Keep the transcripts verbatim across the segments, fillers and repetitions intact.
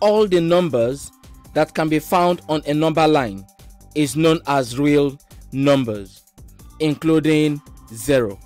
all the numbers that can be found on a number line is known as real numbers, including zero.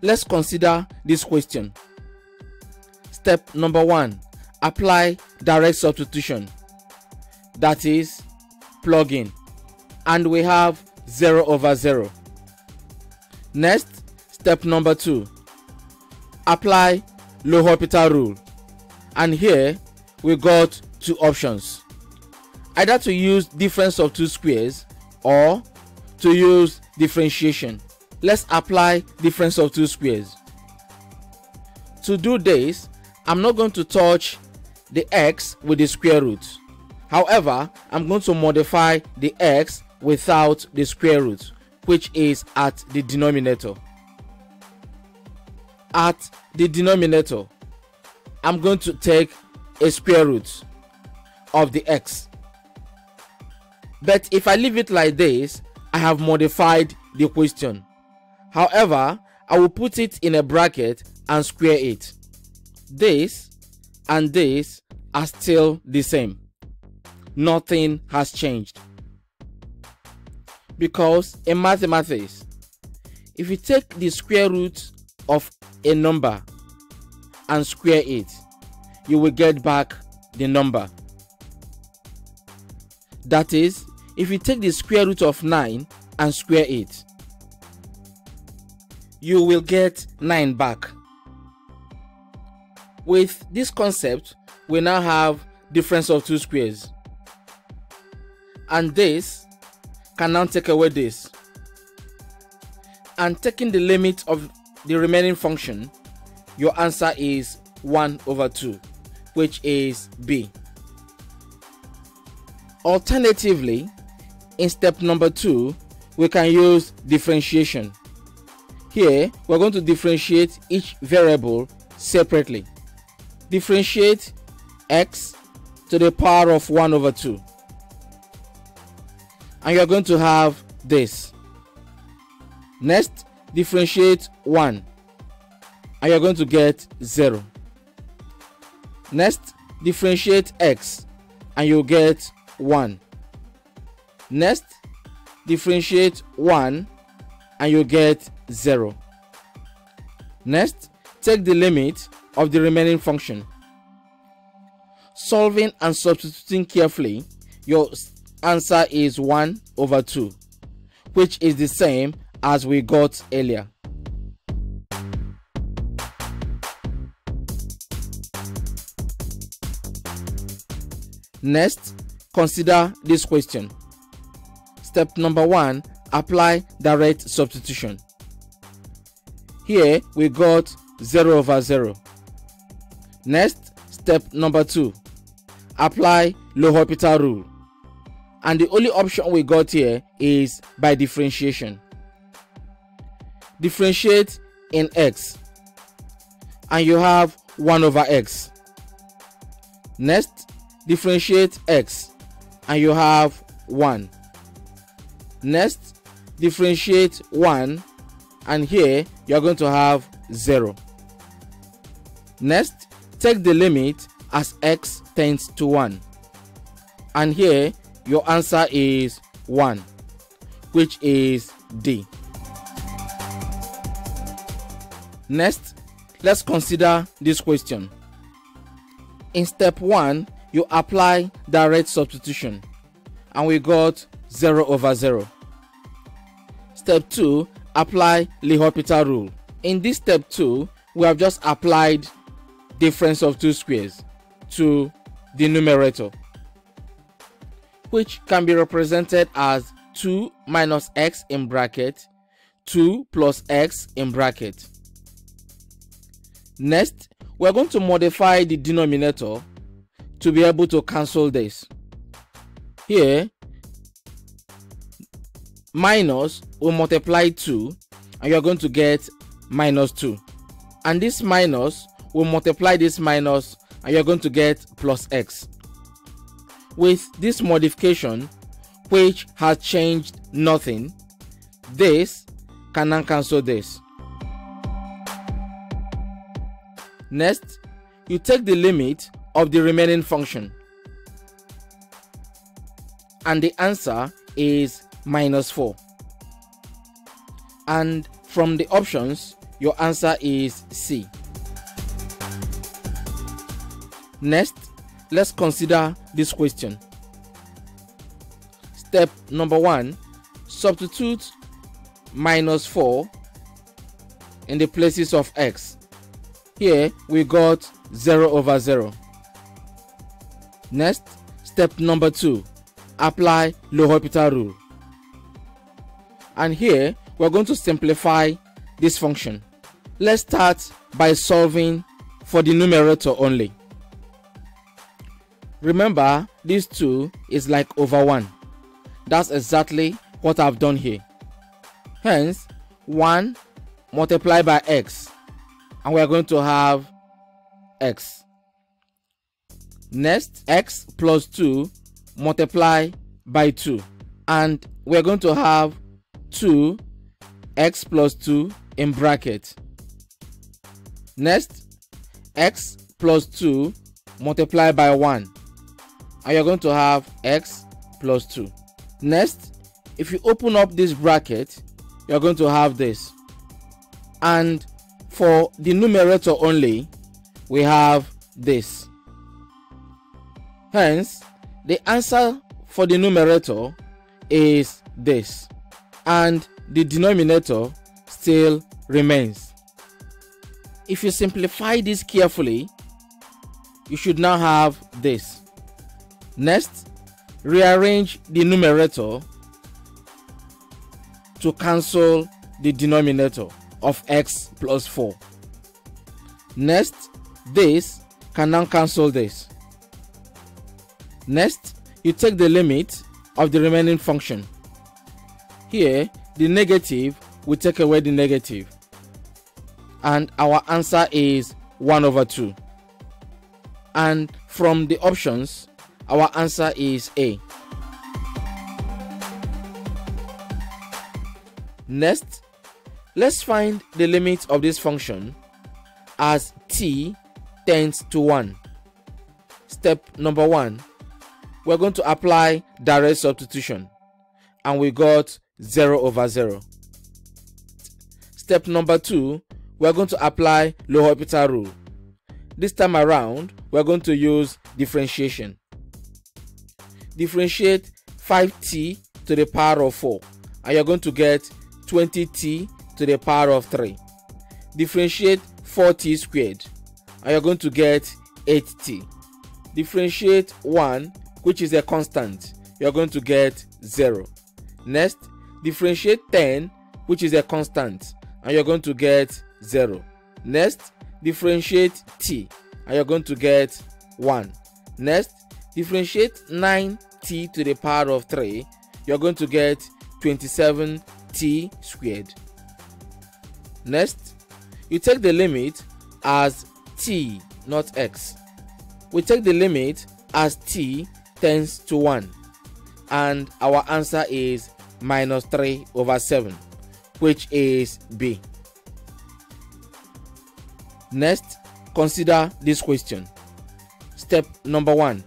Let's consider this question. Step number one, apply direct substitution, that is, plug in, and we have zero over zero. Next, step number two, apply L'Hôpital rule, and here we got two options, either to use difference of two squares or to use differentiation. Let's apply difference of two squares. To do this, I'm not going to touch the x with the square root. However, I'm going to modify the x without the square root, which is at the denominator. At the denominator, I'm going to take a square root of the x. But if I leave it like this, I have modified the question. However, I will put it in a bracket and square it. This and this are still the same. Nothing has changed. Because in mathematics, if you take the square root of a number and square it, you will get back the number. That is, if you take the square root of nine and square it, you will get nine back. With this concept, we now have difference of two squares. And this can now take away this. And taking the limit of the remaining function, your answer is one over two, which is B. Alternatively, in step number two, we can use differentiation. Here, we're going to differentiate each variable separately. Differentiate x to the power of one over two. And you're going to have this. Next, differentiate one. And you're going to get zero. Next, differentiate x. And you'll get one. Next, differentiate one and you get zero. Next, take the limit of the remaining function. Solving and substituting carefully, your answer is one over two, which is the same as we got earlier. Next, consider this question. Step number one, apply direct substitution. Here we got zero over zero. Next, step number two, apply L'Hôpital rule. And the only option we got here is by differentiation. Differentiate in x. And you have one over x. Next, differentiate x. And you have one. Next, differentiate one, and here you're going to have zero. Next, take the limit as x tends to one, and here your answer is one, which is D. Next, let's consider this question. In step one, you apply direct substitution, and we got zero over zero. Step two, apply L'Hôpital rule. In this step two, we have just applied difference of two squares to the numerator, which can be represented as two minus x in bracket, two plus x in bracket. Next, we are going to modify the denominator to be able to cancel this. Here, minus will multiply two, and you are going to get minus two. And this minus will multiply this minus, and you are going to get plus x. With this modification, which has changed nothing, this can now cancel this. Next, you take the limit of the remaining function. And the answer is minus four. And from the options, your answer is C. Next, let's consider this question. Step number one, substitute minus four in the places of x. Here we got zero over zero. Next, step number two, apply L'Hôpital rule. And here we're going to simplify this function. Let's start by solving for the numerator only. Remember, this two is like over one. That's exactly what I've done here. Hence, one multiplied by x, and we're going to have x. Next, x plus two multiplied by two, and we're going to have two x plus two in bracket. Next, x plus two multiplied by one, and you're going to have x plus two. Next, if you open up this bracket, you're going to have this. And for the numerator only, we have this. Hence, the answer for the numerator is this. And the denominator still remains. If you simplify this carefully, you should now have this. Next, rearrange the numerator to cancel the denominator of x plus four. Next, this can now cancel this. Next, you take the limit of the remaining function. Here, the negative will take away the negative. And our answer is one over two. And from the options, our answer is A. Next, let's find the limit of this function as t tends to one. Step number one, we're going to apply direct substitution, and we got zero over zero. Step number two, we're going to apply L'Hôpital rule. This time around, we're going to use differentiation. Differentiate five t to the power of four, and you're going to get twenty t to the power of three. Differentiate four t squared, and you're going to get eight t. Differentiate one, which is a constant, you're going to get zero. Next, differentiate ten, which is a constant, and you're going to get zero. Next, differentiate t, and you're going to get one. Next, differentiate nine t to the power of three, you're going to get twenty-seven t squared. Next, you take the limit as t, not x. We take the limit as t tends to one, and our answer is minus three over seven, which is B. Next, consider this question. Step number one.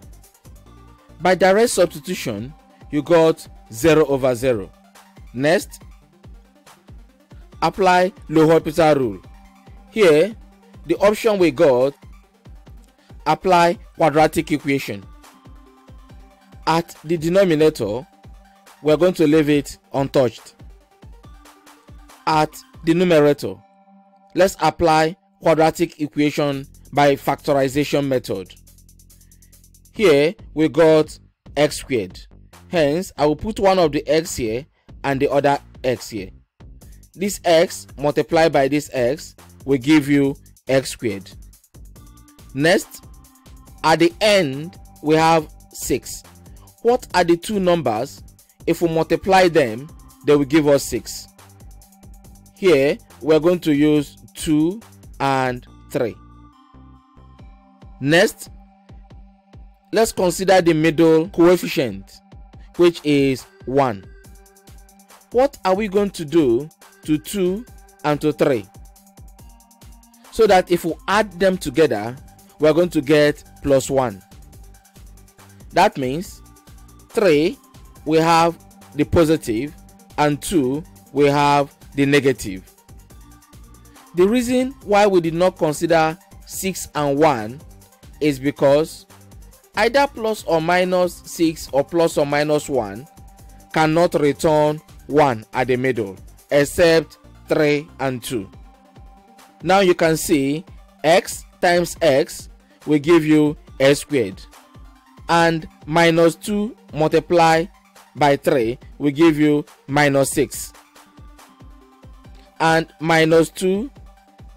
By direct substitution, you got zero over zero. Next, apply L'Hôpital rule. Here, the option we got, apply quadratic equation. At the denominator, we're going to leave it untouched. At the numerator, let's apply quadratic equation by factorization method. Here we got x squared. Hence, I will put one of the x here and the other x here. This x multiplied by this x will give you x squared. Next, at the end, we have six. What are the two numbers? If we multiply them, they will give us six. Here, we're going to use two and three. Next, let's consider the middle coefficient, which is one. What are we going to do to two and to three? So that if we add them together, we are going to get plus one. That means three we have the positive and two we have the negative. The reason why we did not consider six and one is because either plus or minus six or plus or minus one cannot return one at the middle, except three and two. Now you can see x times x will give you x squared, and minus two multiplied by three will give you minus six, and minus two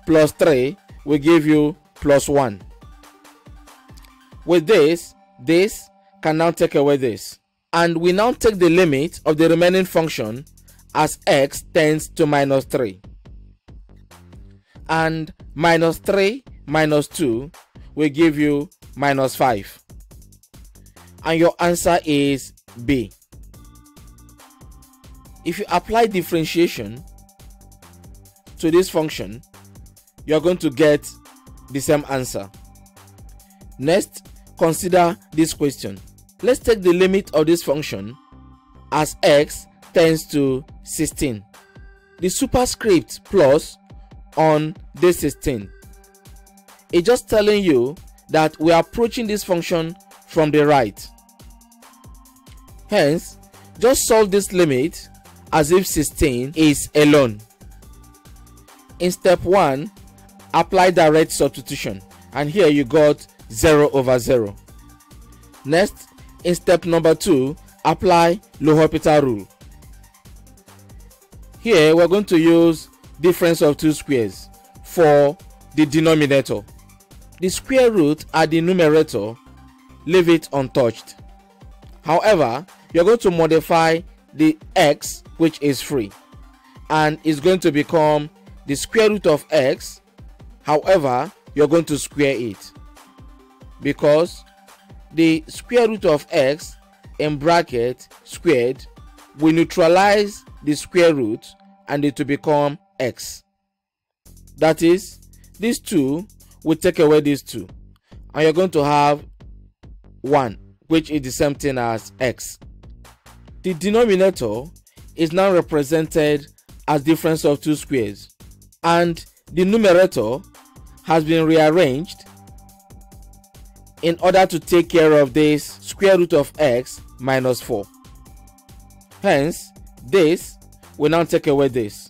plus three will give you plus one. With this, this can now take away this, and we now take the limit of the remaining function as x tends to minus three, and minus three minus two will give you minus five, and your answer is B. If you apply differentiation to this function, you are going to get the same answer. Next, consider this question. Let's take the limit of this function as x tends to sixteen. The superscript plus on this sixteen, it's just telling you that we are approaching this function from the right. Hence, just solve this limit as if sixteen is alone. In step one, apply direct substitution, and here you got zero over zero. Next, in step number two, apply L'Hôpital rule. Here we're going to use difference of two squares for the denominator. The square root at the numerator, leave it untouched. However, you're going to modify the x, which is free, and is going to become the square root of x. However, you're going to square it, because the square root of x in bracket squared will neutralize the square root and it will become x. That is, these two will take away these two, and you're going to have one, which is the same thing as x. The denominator is now represented as difference of two squares, and the numerator has been rearranged in order to take care of this square root of x minus four. Hence, this will now take away this.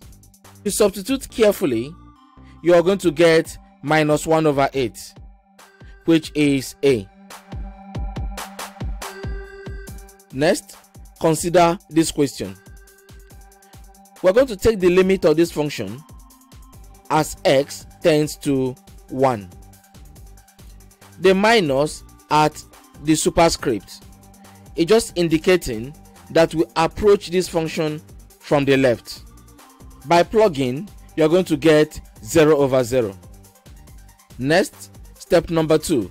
To substitute carefully, you are going to get minus one over eight, which is A. Next, consider this question. We're going to take the limit of this function as x tends to one. The minus at the superscript is just indicating that we approach this function from the left. By plugging, you are going to get zero over zero. Next, step number two,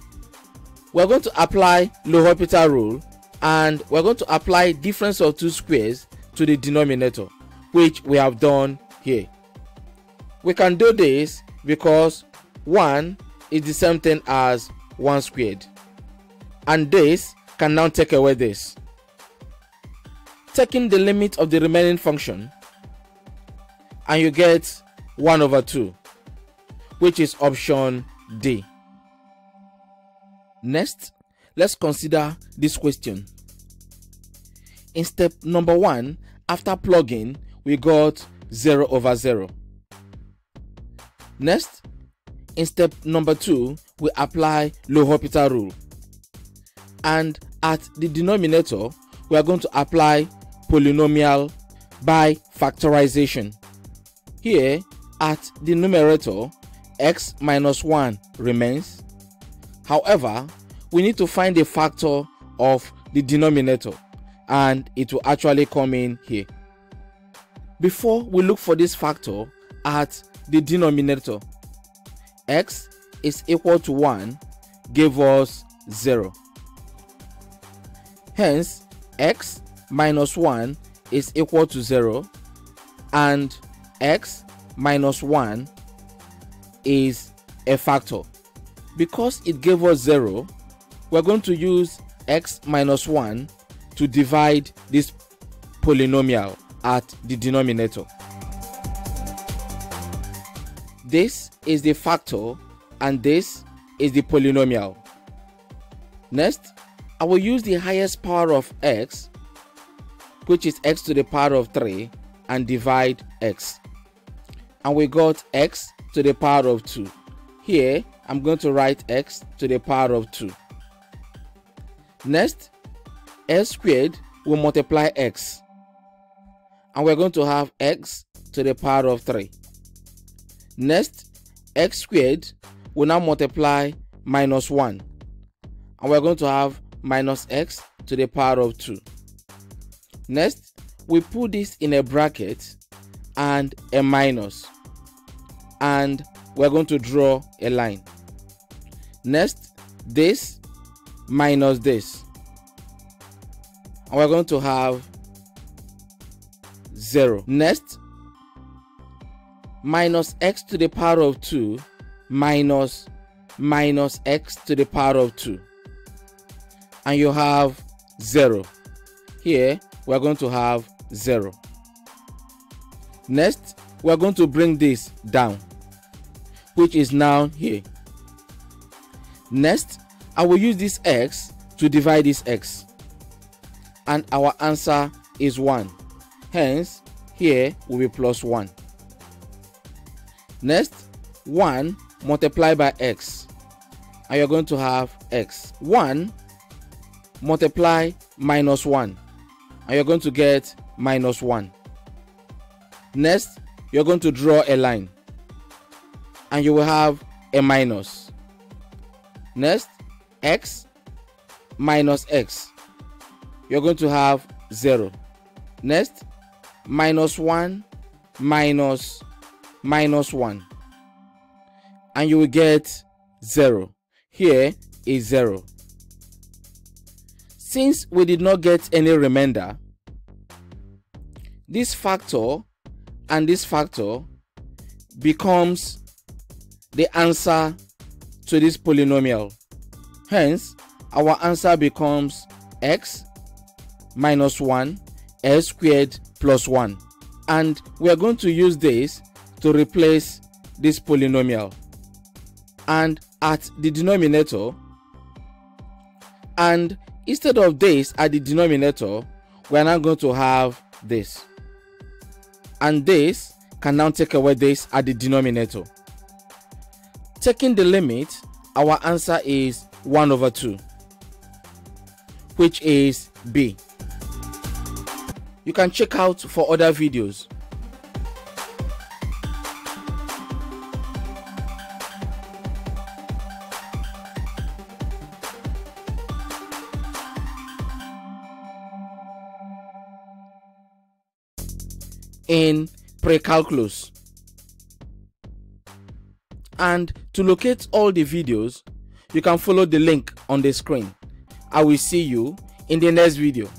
we are going to apply L'Hôpital rule, and we are going to apply difference of two squares to the denominator, which we have done here. We can do this because one is the same thing as one squared, and this can now take away this. Taking the limit of the remaining function, and you get one over two, which is option D. Next, let's consider this question. In step number one, after plugging, we got zero over zero. Next, in step number two, we apply L'Hôpital rule, and at the denominator we are going to apply polynomial by factorization. Here at the numerator, x minus one remains. However, we need to find a factor of the denominator, and it will actually come in here. Before we look for this factor at the denominator, x is equal to one gave us zero. Hence, x minus one is equal to zero, and x minus one is a factor. because it gave us zero, we're going to use x minus one to divide this polynomial at the denominator. This is the factor and this is the polynomial. Next, I will use the highest power of x, which is x to the power of three, and divide x. And we got x to the power of two. Here, I'm going to write x to the power of two. Next, x squared will multiply x. And we're going to have x to the power of three. Next, x squared will now multiply minus one. And we're going to have minus x to the power of two. Next, we put this in a bracket and a minus, and we're going to draw a line. Next, this minus this, and we're going to have zero. Next, minus x to the power of two minus minus x to the power of two, and you have zero. Here we're going to have zero. Next, we're going to bring this down, which is now here. Next, I will use this x to divide this x, and our answer is one. Hence, here will be plus one. Next, one multiplied by x, and you're going to have x. one multiply minus one, and you're going to get minus one. Next, you're going to draw a line, and you will have a minus. Next, x minus x, you're going to have zero. Next, minus one minus minus one, and you will get zero. Here is zero. Since we did not get any remainder, this factor and this factor becomes the answer to this polynomial. Hence, our answer becomes x minus one, x squared plus one. And we are going to use this to replace this polynomial. And at the denominator, and instead of this at the denominator, we are now going to have this. And this can now take away this at the denominator. Taking the limit, our answer is one over two, which is B. You can check out for other videos. In pre-calculus. And to locate all the videos, you can follow the link on the screen. I will see you in the next video.